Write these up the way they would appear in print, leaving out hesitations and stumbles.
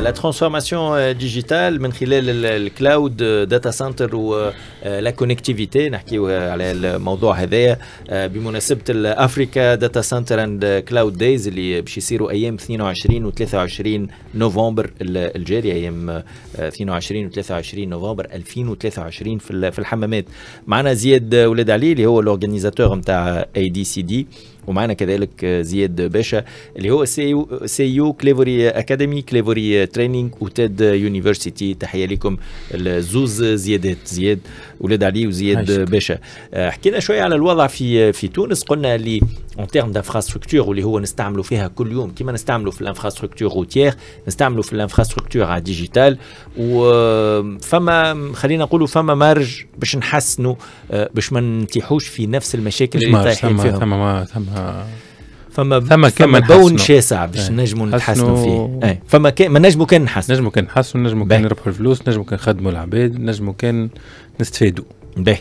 لا ترانسفورماسيون ديجيتال من خلال الكلاود داتا سنتر ولا كونيكتيفيتي، نحكيو على الموضوع هذايا بمناسبه الافريكا داتا سنتر اند كلاود دايز اللي باش يصيروا ايام 22 و 23 نوفمبر الجاري، ايام 22 و 23 نوفمبر 2023 في الحمامات. معنا زياد اولاد علي اللي هو الاورجانيزاتور نتاع اي دي سي دي، ومعنا كذلك زياد باشا اللي هو سي يو كليفوري اكاديمي، كليفوري ترينينج وتيد يونيفرسيتي. تحيه لكم الزوز زيادات، زياد ولاد علي وزياد باشا. حكينا شويه على الوضع في تونس، قلنا اللي اون تيرم دانفراستركتور واللي هو نستعملوا فيها كل يوم، كما نستعملوا في الانفراستركتور روتيير نستعملوا في الانفراستركتور على ديجيتال، وفما خلينا نقولوا فما مارج باش نحسنوا باش ما نتيحوش في نفس المشاكل اللي طايحين فيها. فما بون شاسع باش نجموا نتحسنوا فيه. فما ما نجموا كان نحسنوا، نجموا كان نربحوا الفلوس، نجموا كان نخدموا العباد، نجموا كان نستفادوا. باهي،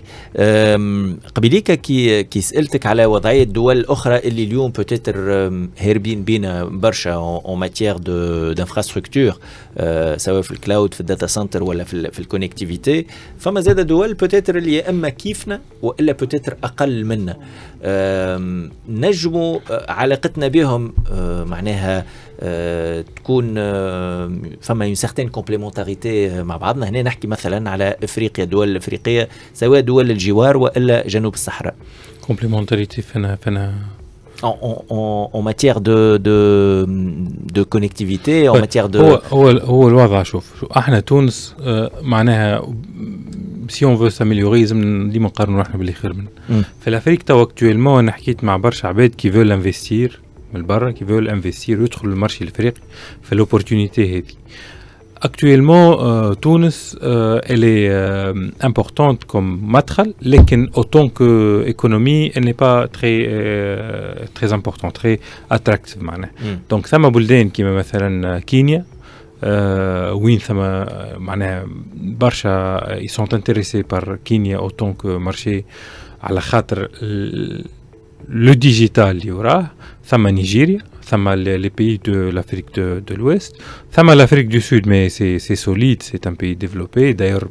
قبيليكا كي سالتك على وضعيه دول اخرى اللي اليوم بوتيتر هاربين بينا برشا اون ماتيير دانفراستركتور، سواء في الكلاود في الداتا سنتر ولا في الكونيكتيفيتي، فما زاد دول بوتيتر اللي اما كيفنا والا بوتيتر اقل منا، نجموا علاقتنا بهم معناها تكون فما اون سارتين كومبليمونتاريتي مع بعضنا. هنا نحكي مثلا على افريقيا، دول افريقيه سواء دول الجوار والا جنوب الصحراء. كومبليمونتاريتي فينا en matière de connectivité en matière de هو الوضع. شوف احنا تونس معناها سي اون فو ساميليوري لازم ديما نقارنوا احنا باللي خير منا. في الافريك تو اكتويلمون انا حكيت مع برشا عباد كي فول انفستير من برا، كي فول انفستير يدخلوا المارشي الافريقي في لوبورتونيتي هذه. Actuellement, Tunis, elle est importante comme matral, mais autant que économie, elle n'est pas très très importante, très attractive. Donc, ça m'a boulé qui me fait Kenya. وين ثما معناها برشا ils sont intéressés par Kenya autant que marché على خاطر le digital اللي وراه. ثما نيجيريا، ثم les pays de l'Afrique de l'Ouest, ثم l'Afrique du Sud, mais c'est solide, c'est un pays développé. D'ailleurs,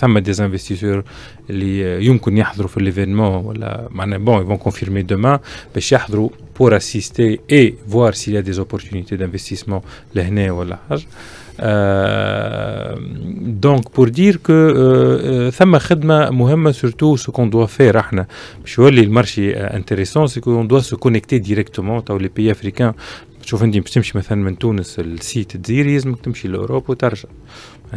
ثم des investisseurs اللي يمكن يحضروا في l'événement ولا bon, ils vont confirmer demain باش يحضروا pour assister et voir s'il y a des opportunités d'investissement لهنا ولا حاجة. Donc pour dire que ثم خدمة مهمة surtout ce qu'on doit faire احنا باش يولي المارشي intéressant, c'est qu'on doit se connecter directement تو les pays africains. شوف انت باش تمشي مثلا من تونس لسيت الجزائر لازمك تمشي لاوروبا وترجع.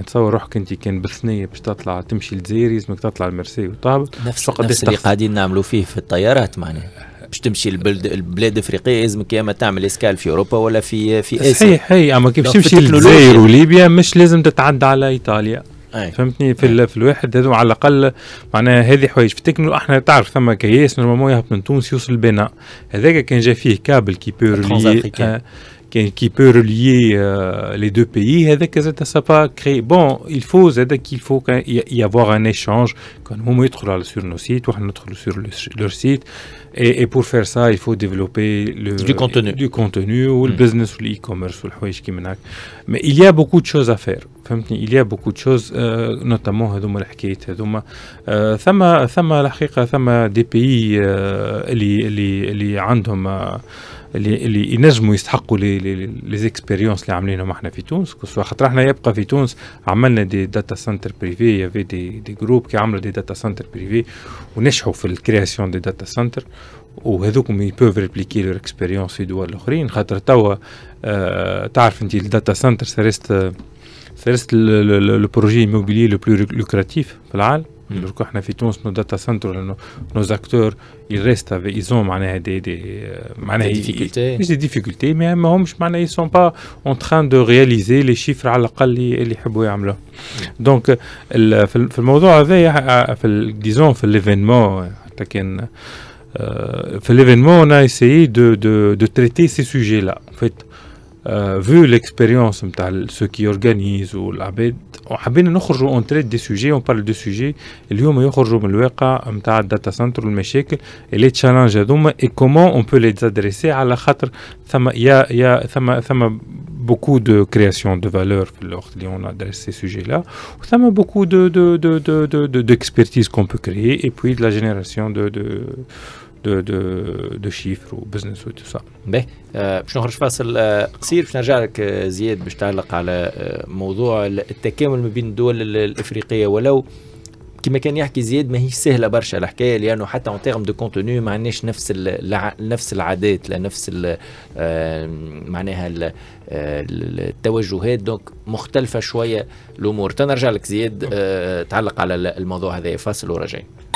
تصور روحك انت كان بالثنيه باش تطلع تمشي للجزائر لازمك تطلع المرسي وتهبط، نفس اللي قاعدين نعملوا فيه في الطيارات. معناها باش تمشي البلاد الافريقيه لازمك يا اما تعمل اسكال في اوروبا ولا في اسيا. صحيح، هي اما كي باش تمشي للجزائر وليبيا مش لازم تتعدى على ايطاليا. فهمتني في الواحد هذو على الاقل معناها هذه حوايج في التكنو. احنا تعرف ثم كياس نورمالمون يهبط من تونس يوصل البناء، هذاك كان جا فيه كابل كي بور qui peut relier les deux pays. هذاك زاد سابا كري بون الفو زاد كي الفو y avoir un échange quand هما يدخلوا sur nos sites واحنا ندخلوا sur leur site. Et pour faire ça il faut développer du contenu ou le business ou l'e-commerce ou الحوايج كي منك. Mais il y a beaucoup de choses à faire. فهمتني il y a beaucoup de choses notamment هذوما الحكايات هذوما. ثم الحقيقه ثم دي بي اللي عندهم اللي ينجموا يستحقوا لي اكسبيريونس اللي عاملينهم احنا في تونس. خاطر احنا يبقى في تونس عملنا دي داتا سنتر بريفي، يافي دي جروب كي عملوا دي داتا سنتر بريفي ونجحوا في الكرياسيون دي داتا سنتر، وهذوكم يبوف ريبليكي لور اكسبيريونس في دول اخرين. خاطر توا تعرف انت الداتا سنتر سرست لو بروجي موبيلي لو بلو لوكراتيف في العالم. Donc, on a fait tous nos data centers, nos acteurs, ils restent avec, ils ont des difficultés. Des difficultés, mais ils ne sont pas en train de réaliser les chiffres à laquelle ils veulent. Donc, le sujet, disons, l'événement, on a essayé de traiter ces sujets-là. En fait, vu l'expérience نتاع ceux qui organisent والعباد وحبينا نخرجوا اون تريت دي سوجي اون بارل دو سوجي اليوم يخرجوا من الواقع نتاع الداتا سنتر والمشاكل اللي تشالنج هذوما اي كومون اون بو لي زادريسي على خاطر ثما يا ثما beaucoup de création de valeur on a adressé ces sujets là ça m'a beaucoup de d'expertise qu'on peut créer et puis de la génération de chiffres ou business ou tout ça. باهي باش نخرج فاصل قصير باش نرجع لك زياد باش تعلق على موضوع التكامل ما بين الدول الافريقيه ولو كما كان يحكي زياد ماهيش سهله برشا الحكايه لانه حتى اون تيرم دو كونتوني ما عندناش نفس نفس العادات لنفس معناها التوجهات دونك مختلفه شويه الامور. تنرجع لك زياد تعلق على الموضوع هذا فاصل وراجعين.